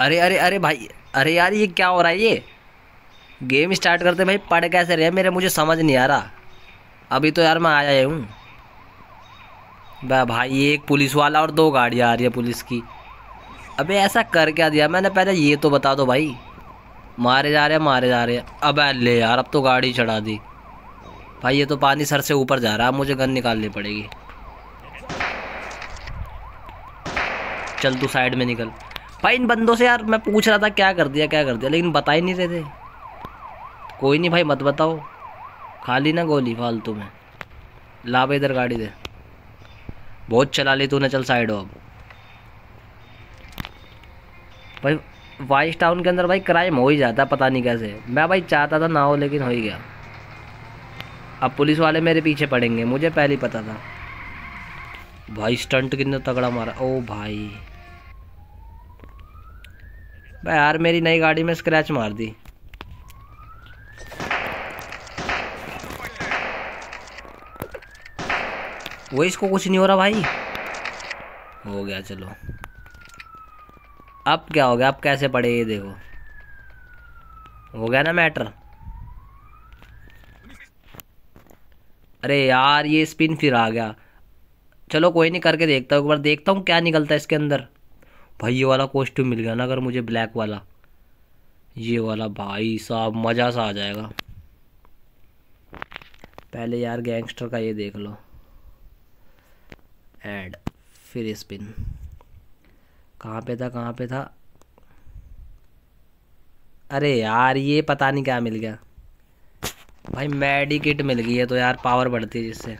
अरे अरे अरे भाई, अरे यार ये क्या हो रहा है? ये गेम स्टार्ट करते भाई पढ़ कैसे रहे मेरे, मुझे समझ नहीं आ रहा। अभी तो यार मैं आया हूँ भाई। एक पुलिस वाला और दो गाड़ियाँ आ रही है पुलिस की। अबे ऐसा कर क्या दिया मैंने, पहले ये तो बता दो भाई। मारे जा रहे हैं, मारे जा रहे हैं। अब ले यार, अब तो गाड़ी चढ़ा दी भाई। ये तो पानी सर से ऊपर जा रहा है, मुझे गन निकालनी पड़ेगी। चल तू साइड में निकल भाई। इन बंदों से यार मैं पूछ रहा था क्या कर दिया, लेकिन बता ही नहीं रहे थे। कोई नहीं भाई, मत बताओ, खाली ना गोली फालतू में। ला भाई इधर गाड़ी दे, बहुत चला ली तूने, चल साइड हो अब। भाई वाइस टाउन के अंदर भाई क्राइम हो ही जाता, पता नहीं कैसे। मैं भाई चाहता था ना हो, लेकिन हो ही गया। अब पुलिस वाले मेरे पीछे पड़ेंगे, मुझे पहले ही पता था भाई। स्टंट कितना तगड़ा मारा। ओ भाई भाई यार मेरी नई गाड़ी में स्क्रैच मार दी। वो इसको कुछ नहीं हो रहा भाई, हो गया। चलो अब क्या हो गया, अब कैसे पड़े ये देखो, हो गया ना मैटर। अरे यार ये स्पिन फिर आ गया। चलो कोई नहीं, करके देखता हूँ एक बार, देखता हूँ क्या निकलता है इसके अंदर। भाई ये वाला कॉस्ट्यूम मिल गया ना अगर मुझे, ब्लैक वाला, ये वाला, भाई साहब मज़ा सा आ जाएगा। पहले यार गैंगस्टर का ये देख लो ऐड, फिर स्पिन। कहाँ पे था? अरे यार ये पता नहीं क्या मिल गया भाई। मेडिकिट मिल गई है तो यार पावर बढ़ती है जिससे।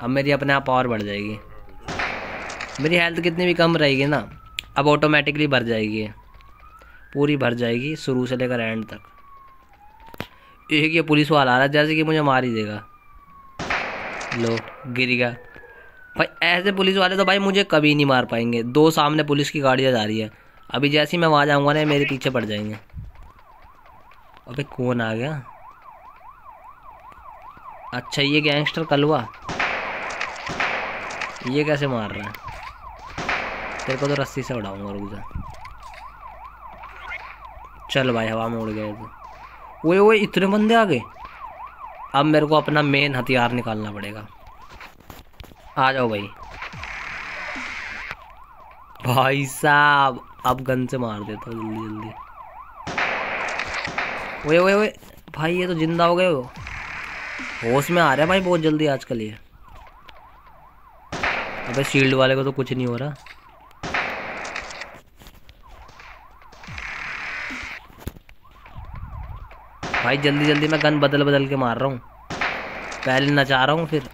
अब मेरी अपने आप पावर बढ़ जाएगी। मेरी हेल्थ कितनी भी कम रहेगी ना, अब ऑटोमेटिकली भर जाएगी, पूरी भर जाएगी शुरू से लेकर एंड तक। एक ये पुलिस वाला आ रहा है जैसे कि मुझे मार ही देगा। लो गिर गया भाई। ऐसे पुलिस वाले तो भाई मुझे कभी नहीं मार पाएंगे। दो सामने पुलिस की गाड़ियाँ जा रही है, अभी जैसे ही मैं वहाँ जाऊँगा ना मेरे पीछे पड़ जाएंगे। अबे कौन आ गया? अच्छा ये गैंगस्टर कलवा, ये कैसे मार रहा है? तेरे को तो रस्सी से उड़ाऊंगा, रुक जा। चल भाई हवा में उड़ गए तो। ओए इतने बंदे आ गए। अब मेरे को अपना मेन हथियार निकालना पड़ेगा। आ जाओ भाई। भाई साहब अब गन से मार देता हूँ जल्दी। ओए भाई ये तो जिंदा हो गए, होश में आ रहे हैं भाई बहुत जल्दी आजकल ये। अबे शील्ड वाले को तो कुछ नहीं हो रहा। भाई जल्दी जल्दी मैं गन बदल के मार रहा हूँ, पहले नचा रहा हूँ फिर।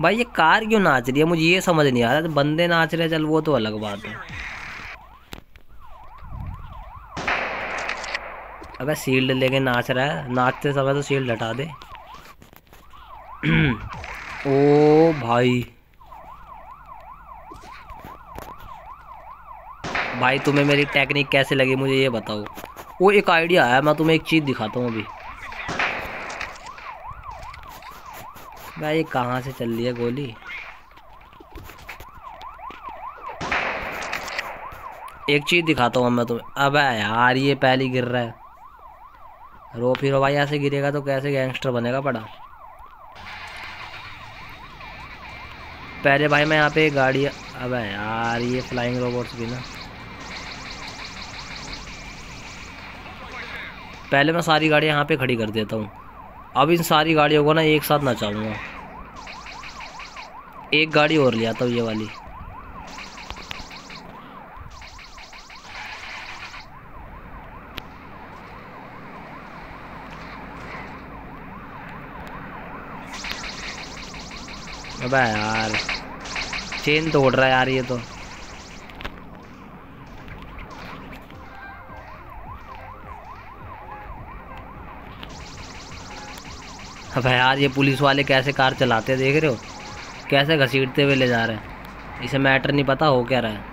भाई ये कार क्यों नाच रही है मुझे ये समझ नहीं आ रहा। तो बंदे नाच रहे हैं, चल वो तो अलग बात है। अबे शील्ड लेके नाच रहा है, नाचते समय तो शील्ड हटा दे। ओ भाई तुम्हें मेरी टेक्निक कैसे लगी मुझे ये बताओ। वो एक आइडिया आया, मैं तुम्हें एक चीज़ दिखाता हूँ अभी। भाई ये कहाँ से चल रही है गोली? एक चीज़ दिखाता हूँ मैं तुम्हें। अबे यार ये पहले गिर रहा है। रो फिर भाई, ऐसे गिरेगा तो कैसे गैंगस्टर बनेगा बड़ा। पहले भाई मैं यहाँ पे गाड़ी। अबे यार ये फ्लाइंग रोबोट्स भी ना। पहले मैं सारी गाड़ियाँ यहाँ पे खड़ी कर देता हूँ। अब इन सारी गाड़ियों को ना एक साथ नचाऊंगा। एक गाड़ी और ले आता हूँ, ये वाली। अबे यार चेन तोड़ रहा है यार ये तो। अबे यार ये पुलिस वाले कैसे कार चलाते हैं, देख रहे हो कैसे घसीटते हुए ले जा रहे हैं। इसे मैटर नहीं पता हो क्या रहा है।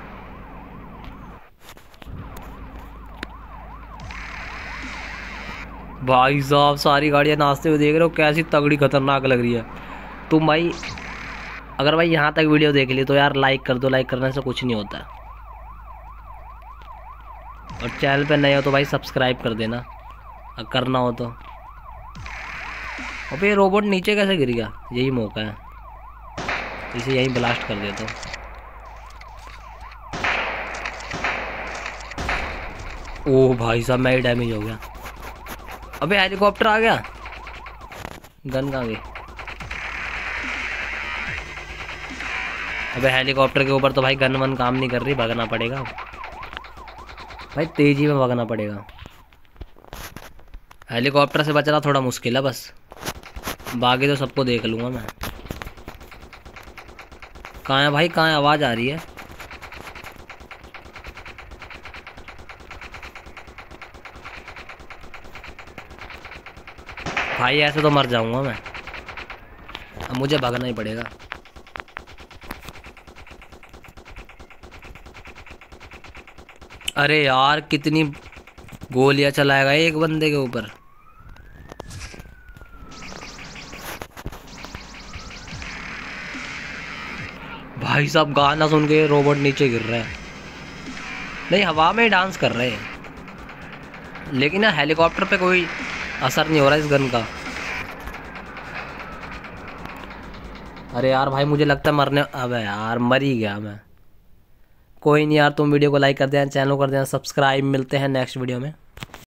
भाई साहब सारी गाड़ियाँ नाचते हुए, देख रहे हो कैसी तगड़ी खतरनाक लग रही है। तुम भाई अगर भाई यहाँ तक वीडियो देख ली तो यार लाइक कर दो, लाइक करने से कुछ नहीं होता। और चैनल पर नए हो तो भाई सब्सक्राइब कर देना अगर करना हो तो। और फिर रोबोट नीचे कैसे गिरेगा, यही मौका है, इसे यहीं ब्लास्ट कर देता हूँ। ओह भाई साहब मैं ही डैमेज हो गया। अबे हेलीकॉप्टर आ गया, गन कहाँ गई? अबे हेलीकॉप्टर के ऊपर तो भाई गन वन काम नहीं कर रही, भागना पड़ेगा भाई, तेजी में भागना पड़ेगा। हेलीकॉप्टर से बचना थोड़ा मुश्किल है बस, बाकी तो सबको देख लूँगा मैं। कहाँ है भाई, कहाँ है? आवाज़ आ रही है। भाई ऐसे तो मर जाऊँगा मैं, अब मुझे भागना ही पड़ेगा। अरे यार कितनी गोलियां चलाएगा एक बंदे के ऊपर। भाई साहब गाना सुन के रोबोट नीचे गिर रहा है, नहीं हवा में डांस कर रहे हैं, लेकिन हेलीकॉप्टर पे कोई असर नहीं हो रहा इस गन का। अरे यार भाई मुझे लगता है मरने, अबे यार मर ही गया मैं। कोई नहीं यार, तुम वीडियो को लाइक कर देना, चैनल कर देना सब्सक्राइब। मिलते हैं नेक्स्ट वीडियो में।